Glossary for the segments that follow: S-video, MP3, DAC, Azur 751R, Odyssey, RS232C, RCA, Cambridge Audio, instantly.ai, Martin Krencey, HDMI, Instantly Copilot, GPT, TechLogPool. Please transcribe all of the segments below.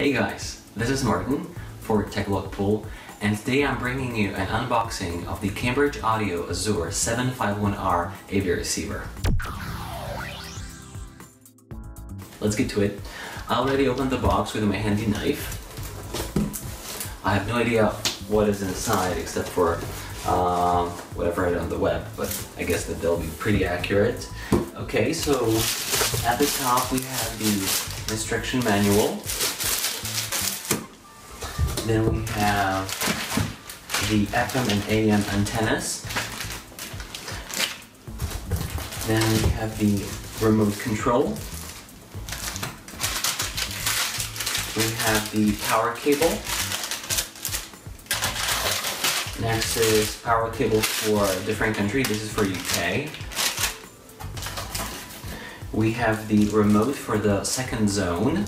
Hey guys, this is Martin for TechLogPool, and today I'm bringing you an unboxing of the Cambridge Audio Azur 751R AV receiver. Let's get to it. I already opened the box with my handy knife. I have no idea what is inside except for what I've read on the web, but I guess that they'll be pretty accurate. Okay, so at the top we have the instruction manual. Then we have the FM and AM antennas. Then we have the remote control. We have the power cable. Next is power cable for a different country. This is for UK. We have the remote for the second zone.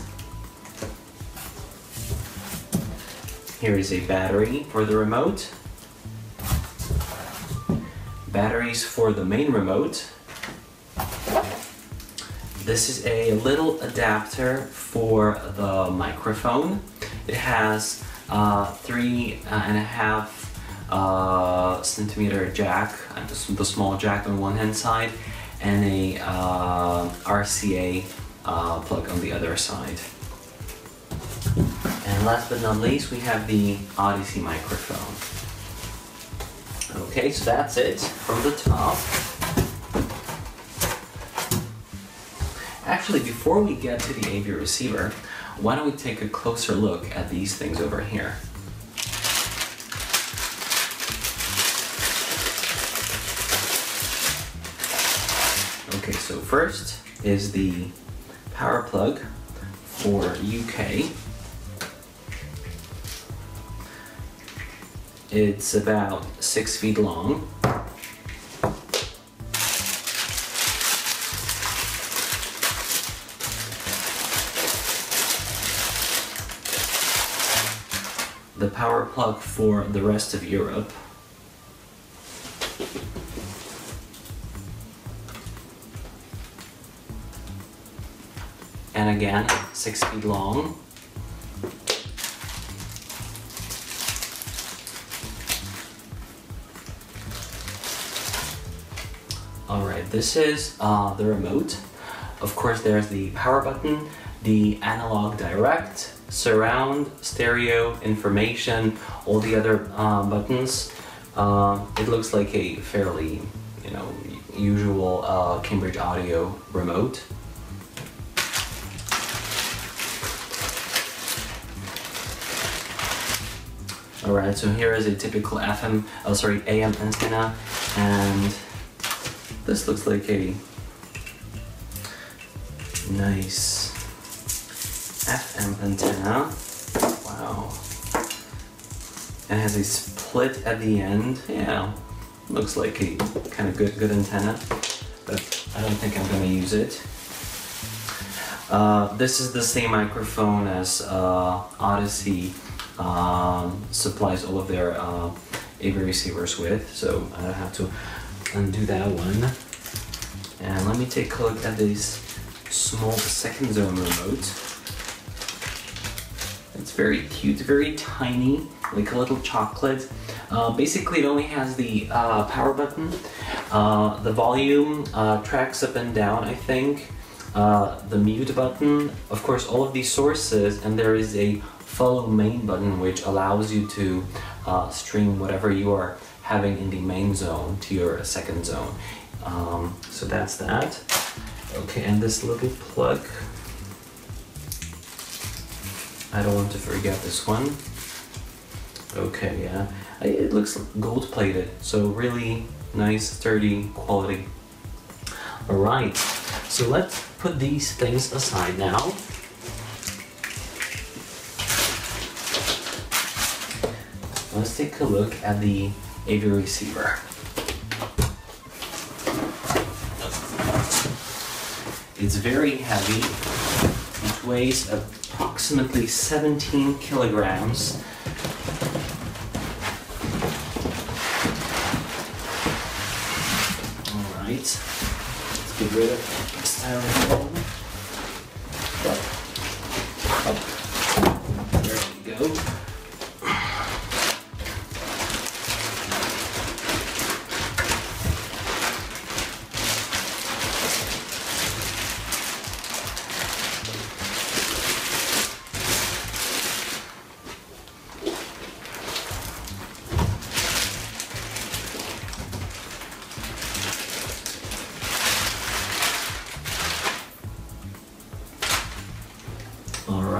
Here is a battery for the remote, batteries for the main remote. This is a little adapter for the microphone. It has 3.5 centimeter jack, the small jack on one hand side, and a RCA plug on the other side. And last but not least, we have the Odyssey microphone. Okay, so that's it from the top. Actually, before we get to the AV receiver, why don't we take a closer look at these things over here. Okay, so first is the power plug for UK. It's about 6 feet long. The power plug for the rest of Europe. And again, 6 feet long. Alright, this is the remote. Of course, there's the power button, the analog direct, surround, stereo, information, all the other buttons. It looks like a fairly, usual Cambridge Audio remote. Alright, so here is a typical AM antenna, and this looks like a nice FM antenna. Wow. And it has a split at the end. Yeah, looks like a kind of good antenna, but I don't think I'm going to use it. This is the same microphone as Odyssey supplies all of their AV receivers with, so I don't have to undo that one. And let me take a look at this small second zone remote. It's very cute, very tiny, like a little chocolate. Basically it only has the power button, the volume, tracks up and down, I think, the mute button, of course all of these sources, and there is a follow main button which allows you to stream whatever you are having in the main zone to your second zone. So that's that. Okay, and this little plug, I don't want to forget this one. Okay, yeah, it looks gold plated, so really nice, sturdy quality. All right, so let's put these things aside now. Let's take a look at the AV receiver. It's very heavy. It weighs approximately 17 kilograms. All right, let's get rid of styrofoam.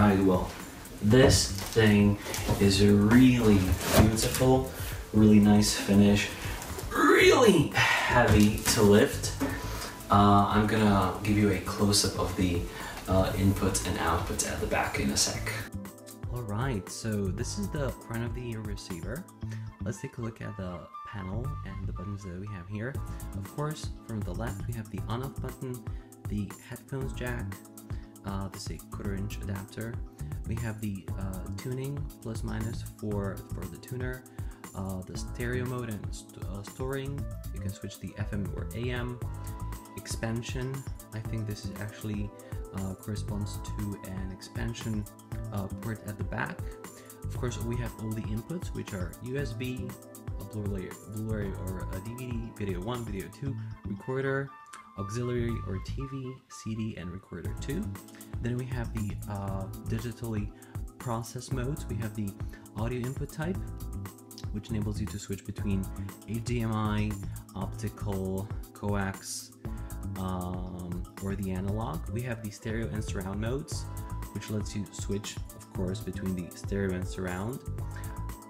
I will. This thing is really beautiful, really nice finish, really heavy to lift. I'm gonna give you a close-up of the inputs and outputs at the back in a sec. Alright, so this is the front of the receiver. Let's take a look at the panel and the buttons that we have here. Of course, from the left we have the on-off button, the headphones jack, this is a 1/4" adapter. We have the tuning plus minus for the tuner, the stereo mode and storing. You can switch the FM or AM. Expansion, I think this is actually corresponds to an expansion port at the back. Of course, we have all the inputs, which are USB, a Blu-ray or a DVD, video 1, video 2, recorder, auxiliary or TV, CD, and recorder 2. Then we have the digitally processed modes. We have the audio input type, which enables you to switch between HDMI, optical, coax, or the analog. We have the stereo and surround modes, which lets you switch, of course, between the stereo and surround.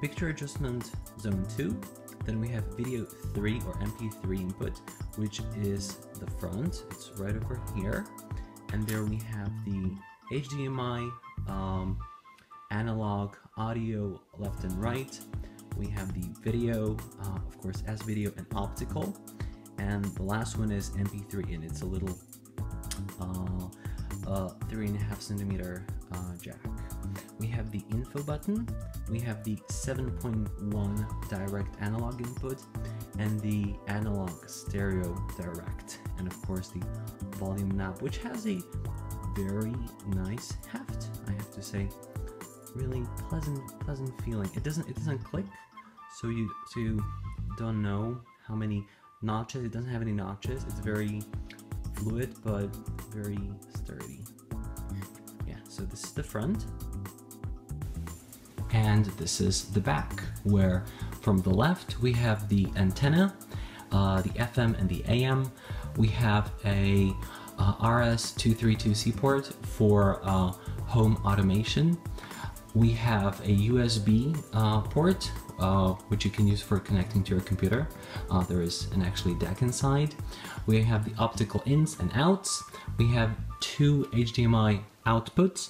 Picture adjustment zone 2. Then we have video 3 or MP3 input, which is the front. It's right over here. And there we have the HDMI, analog, audio, left and right. We have the video, of course, S-video and optical. And the last one is MP3, and it's a little 3.5 centimeter jack. We have the info button, we have the 7.1 direct analog input, and the analog stereo direct, and of course the volume knob, which has a very nice heft, I have to say. Really pleasant feeling. It doesn't click, so you don't know how many notches. It doesn't have any notches. It's very fluid but very sturdy. Yeah, so this is the front. And this is the back, where from the left we have the antenna, the FM and the AM. We have a RS232C port for home automation. We have a USB port, which you can use for connecting to your computer. There is actually DAC inside. We have the optical ins and outs. We have 2 HDMI outputs.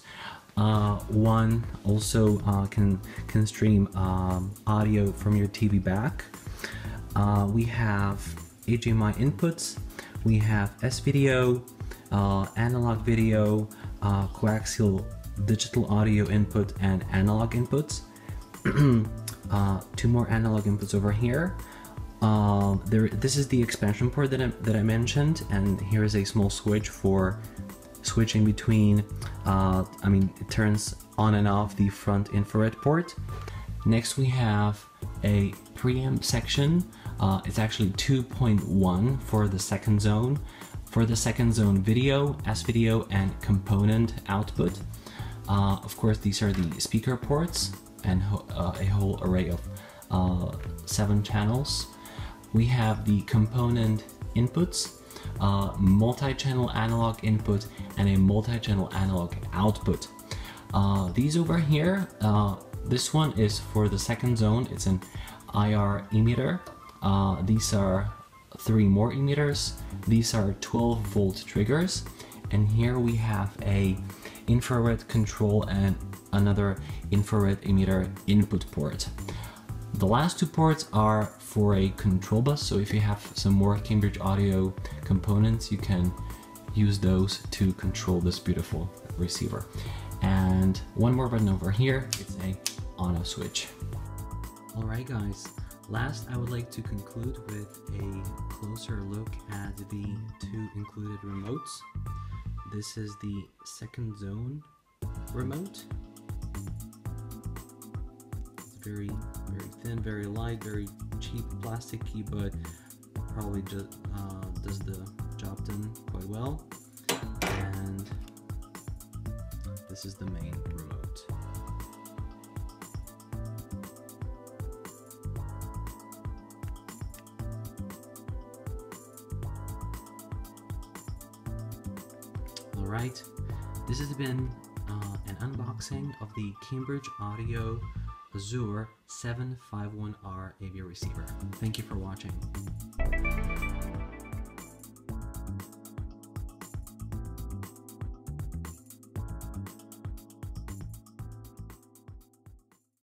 One also can stream audio from your TV back. We have HDMI inputs. We have S-video, analog video, coaxial digital audio input, and analog inputs. 2 more analog inputs over here. This is the expansion port that I mentioned, and here is a small switch for switching between, it turns on and off the front infrared port. Next we have a preamp section. It's actually 2.1 for the second zone. For the second zone, video, S-video, and component output. Of course, these are the speaker ports and a whole array of 7 channels. We have the component inputs, multi-channel analog input, and a multi-channel analog output. These over here, this one is for the second zone. It's an IR emitter. These are 3 more emitters. These are 12-volt triggers. And here we have a infrared control and another infrared emitter input port. The last 2 ports are for a control bus, so if you have some more Cambridge Audio components, you can use those to control this beautiful receiver. And one more button over here, it's a on-off switch. Alright guys, last I would like to conclude with a closer look at the 2 included remotes. This is the second zone remote. It's very thin, very light, very cheap, plasticky, but probably just does the job done quite well. And this is the main remote. Alright, this has been an unboxing of the Cambridge Audio Azur 751R AV receiver. Thank you for watching.